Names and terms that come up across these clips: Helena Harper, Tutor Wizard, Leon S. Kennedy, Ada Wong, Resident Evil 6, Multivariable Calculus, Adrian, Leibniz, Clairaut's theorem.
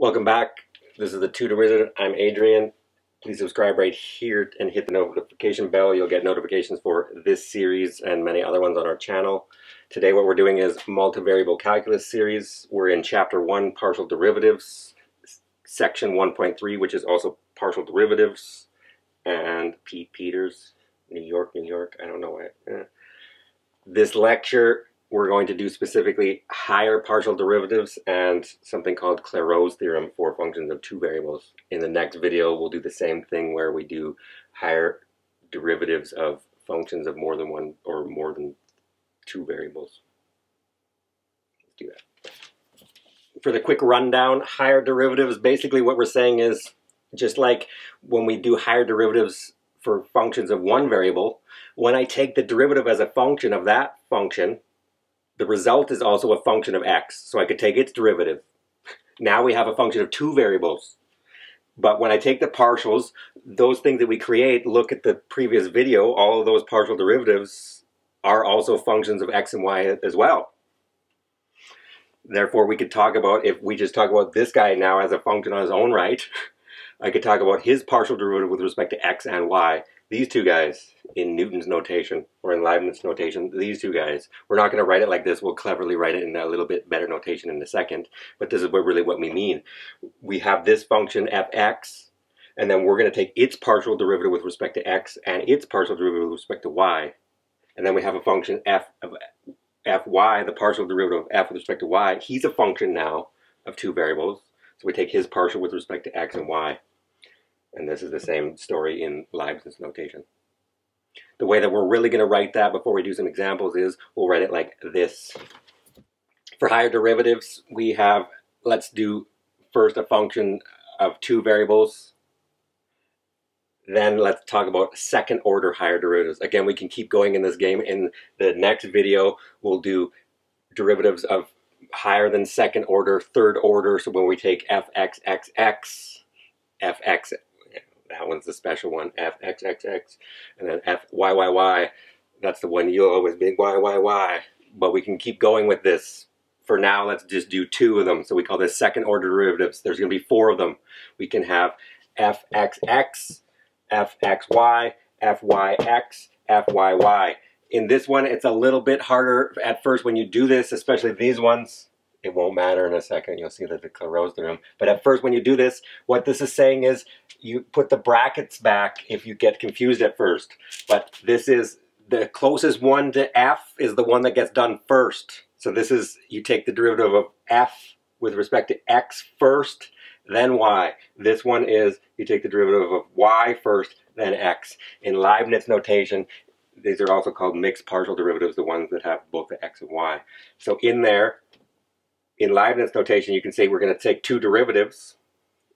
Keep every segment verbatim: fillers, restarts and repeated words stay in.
Welcome back. This is the Tutor Wizard. I'm Adrian. Please subscribe right here and hit the notification bell. You'll get notifications for this series and many other ones on our channel. Today what we're doing is multivariable calculus series. We're in chapter one, partial derivatives, section one point three, which is also partial derivatives, and Pete Peters, New York, New York, I don't know why. Eh. This lecture we're going to do specifically higher partial derivatives and something called Clairaut's theorem for functions of two variables. In the next video, we'll do the same thing where we do higher derivatives of functions of more than one or more than two variables. Let's do that. For the quick rundown, higher derivatives, basically what we're saying is just like when we do higher derivatives for functions of one variable, when I take the derivative as a function of that function, the result is also a function of x, so I could take its derivative. Now we have a function of two variables. But when I take the partials, those things that we create, look at the previous video, all of those partial derivatives are also functions of x and y as well. Therefore, we could talk about, if we just talk about this guy now as a function on his own right, I could talk about his partial derivative with respect to x and y. These two guys, in Newton's notation, or in Leibniz notation, these two guys. We're not going to write it like this. We'll cleverly write it in a little bit better notation in a second. But this is what really what we mean. We have this function fx, and then we're going to take its partial derivative with respect to x and its partial derivative with respect to y. And then we have a function f of fy, the partial derivative of f with respect to y. He's a function now of two variables. So we take his partial with respect to x and y. And this is the same story in Leibniz notation. The way that we're really going to write that before we do some examples is we'll write it like this. For higher derivatives, we have, let's do first a function of two variables. Then let's talk about second order higher derivatives. Again, we can keep going in this game. In the next video, we'll do derivatives of higher than second order, third order. So when we take fxxx, fx, that one's the special one, fxxx, and then fyy, that's the one you'll always be, yyy, but we can keep going with this. For now, let's just do two of them, so we call this second order derivatives. There's going to be four of them. We can have fxx, fxy, fyx, fyy. In this one, it's a little bit harder at first when you do this, especially these ones. It won't matter in a second, you'll see that the Clairaut's theorem. But at first when you do this, what this is saying is you put the brackets back if you get confused at first. But this is, the closest one to f is the one that gets done first. So this is, you take the derivative of f with respect to x first, then y. This one is, you take the derivative of y first, then x. In Leibniz notation, these are also called mixed partial derivatives, the ones that have both the x and y. So in there, in Leibniz notation, you can say we're going to take two derivatives,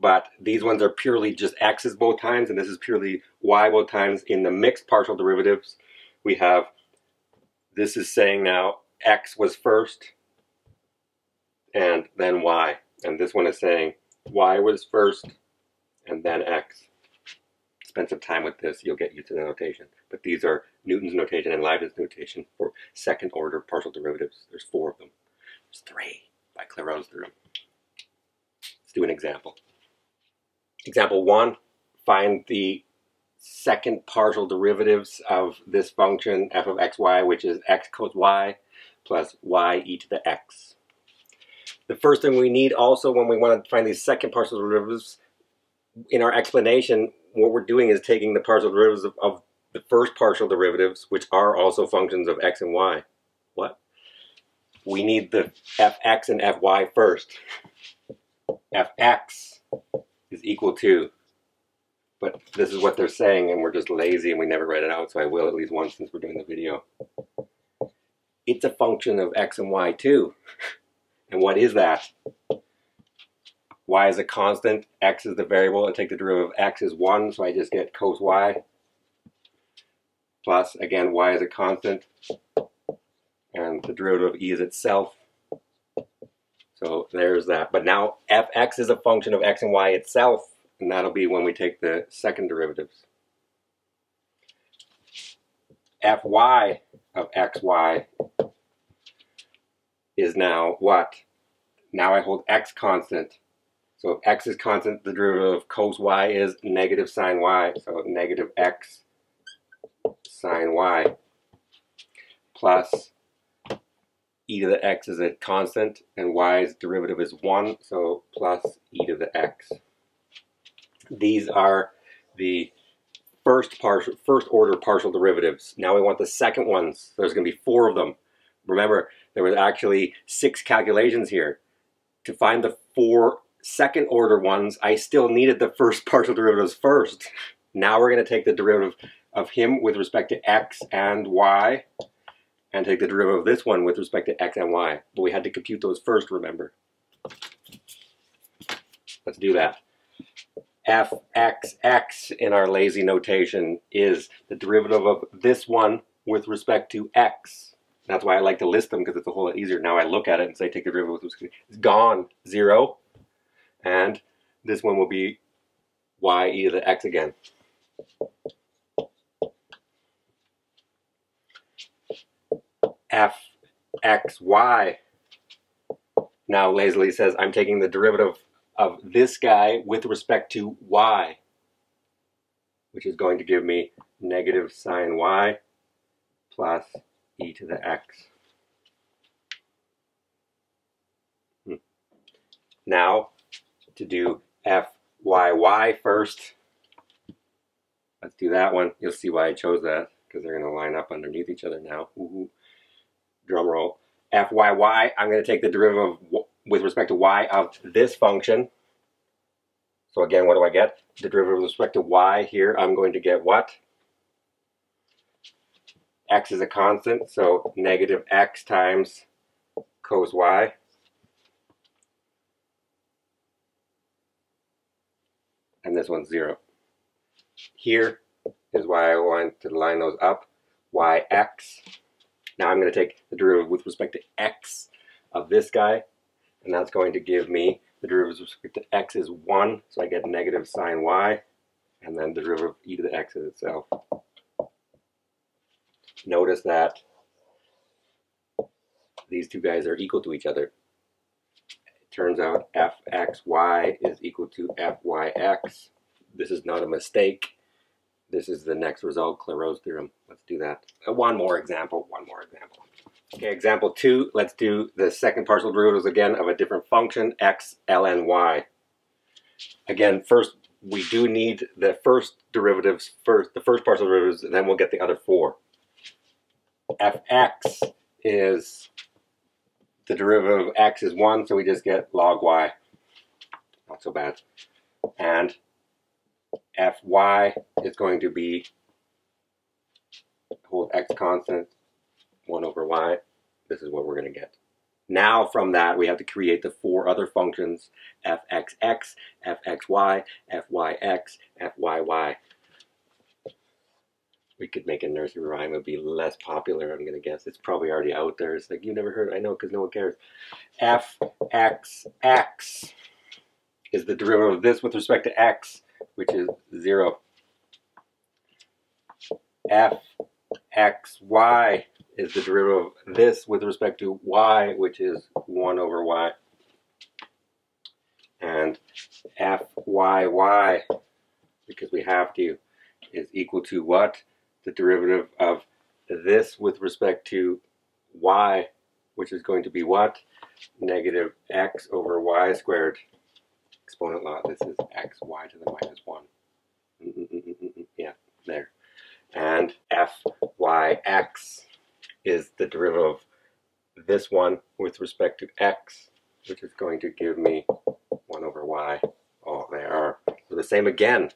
but these ones are purely just x's both times, and this is purely y both times. In the mixed partial derivatives, we have, this is saying now x was first, and then y. And this one is saying y was first, and then x. Spend some time with this, you'll get used to the notation. But these are Newton's notation and Leibniz notation for second order partial derivatives. There's four of them. There's three. By Clairaut's theorem. Let's do an example. Example one, find the second partial derivatives of this function f of xy, which is x cos y plus y e to the x. The first thing we need also when we want to find these second partial derivatives, in our explanation, what we're doing is taking the partial derivatives of, of the first partial derivatives, which are also functions of x and y. What? We need the fx and fy first. fx is equal to, but this is what they're saying, and we're just lazy and we never write it out, so I will at least once since we're doing the video. It's a function of x and y too. And what is that? Y is a constant, x is the variable, and take the derivative of x is one, so I just get cos y. Plus, again, y is a constant. And the derivative of e is itself. So there's that. But now fx is a function of x and y itself, and that'll be when we take the second derivatives. Fy of xy is now what? Now I hold x constant, So if x is constant, the derivative of cos y is negative sine y. So negative x sine y plus e to the x is a constant, and y's derivative is one, so plus e to the x. These are the first partial, first order partial derivatives. Now we want the second ones. There's going to be four of them. Remember, there was actually six calculations here. To find the four second order ones, I still needed the first partial derivatives first. Now we're going to take the derivative of him with respect to x and y, and take the derivative of this one with respect to x and y. But we had to compute those first, remember. Let's do that. f(x,x) in our lazy notation is the derivative of this one with respect to x. That's why I like to list them, because it's a whole lot easier. Now I look at it and say take the derivative with respect to, it's gone, zero. And this one will be y e to the x again. F x y now lazily says I'm taking the derivative of this guy with respect to y, which is going to give me negative sine y plus e to the x. Hmm. Now to do f y y first. Let's do that one. You'll see why I chose that, because they're going to line up underneath each other now. Ooh. Drum roll. F y y, I'm going to take the derivative of, with respect to y of this function. So again, what do I get? The derivative with respect to y here, I'm going to get what? X is a constant, so negative x times cos y. And this one's zero. Here is why I want to line those up. y x. Now I'm going to take the derivative with respect to x of this guy, and that's going to give me the derivative with respect to x is one, so I get negative sine y, and then the derivative of e to the x is itself. Notice that these two guys are equal to each other. It turns out f x y is equal to f y x. This is not a mistake. This is the next result, Clairaut's theorem. Let's do that. One more example, one more example. Okay, example two, let's do the second partial derivatives again of a different function, x ln y. Again, first, we do need the first derivatives, first, the first partial derivatives, and then we'll get the other four. f x is, the derivative of x is one, so we just get log y. Not so bad. And fy is going to be, hold x constant, one over y. This is what we're going to get. Now from that, we have to create the four other functions, fxx, fxy, fyx, fyy. We could make a nursery rhyme. It would be less popular, I'm going to guess. It's probably already out there. It's like, you never heard it. I know, because no one cares. fxx is the derivative of this with respect to x, which is zero. f x y is the derivative of this with respect to y, which is one over y. And f y y, because we have to, is equal to what? The derivative of this with respect to y, which is going to be what? Negative x over y squared. Exponent law, this is x, y to the minus one. Mm -mm -mm -mm -mm. Yeah, there. And f, y, x is the derivative of this one with respect to x, which is going to give me one over y. Oh, they are. So the same again.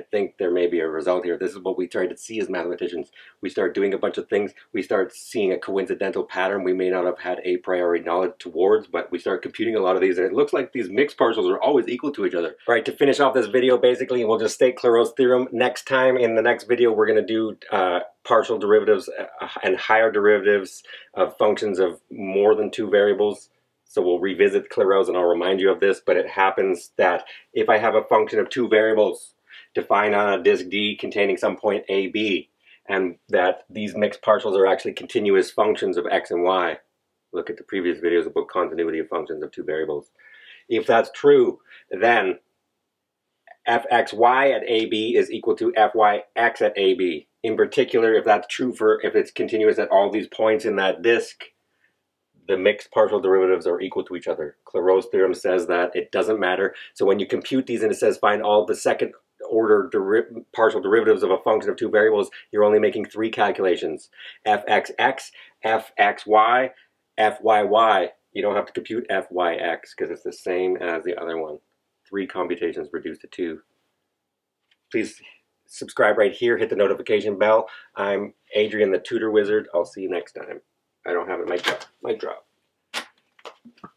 I think there may be a result here. This is what we try to see as mathematicians. We start doing a bunch of things. We start seeing a coincidental pattern we may not have had a priori knowledge towards, but we start computing a lot of these, and it looks like these mixed partials are always equal to each other. All right, to finish off this video, basically, we'll just state Clairaut's theorem. Next time, in the next video, we're going to do uh, partial derivatives and higher derivatives of functions of more than two variables. So we'll revisit Clairaut's, and I'll remind you of this, but it happens that if I have a function of two variables, defined on a disk D containing some point A, B, and that these mixed partials are actually continuous functions of x and y. Look at the previous videos about continuity of functions of two variables. If that's true, then fxy at A B is equal to fyx at A B. In particular, if that's true for, if it's continuous at all these points in that disk, the mixed partial derivatives are equal to each other. Clairaut's theorem says that it doesn't matter. So when you compute these and it says find all the second order deri- partial derivatives of a function of two variables, you're only making three calculations. fxx, fxy, fyy. You don't have to compute fyx because it's the same as the other one. Three computations reduced to two. Please subscribe right here. Hit the notification bell. I'm Adrian, the Tutor Wizard. I'll see you next time. I don't have it. Mic drop. Mic drop.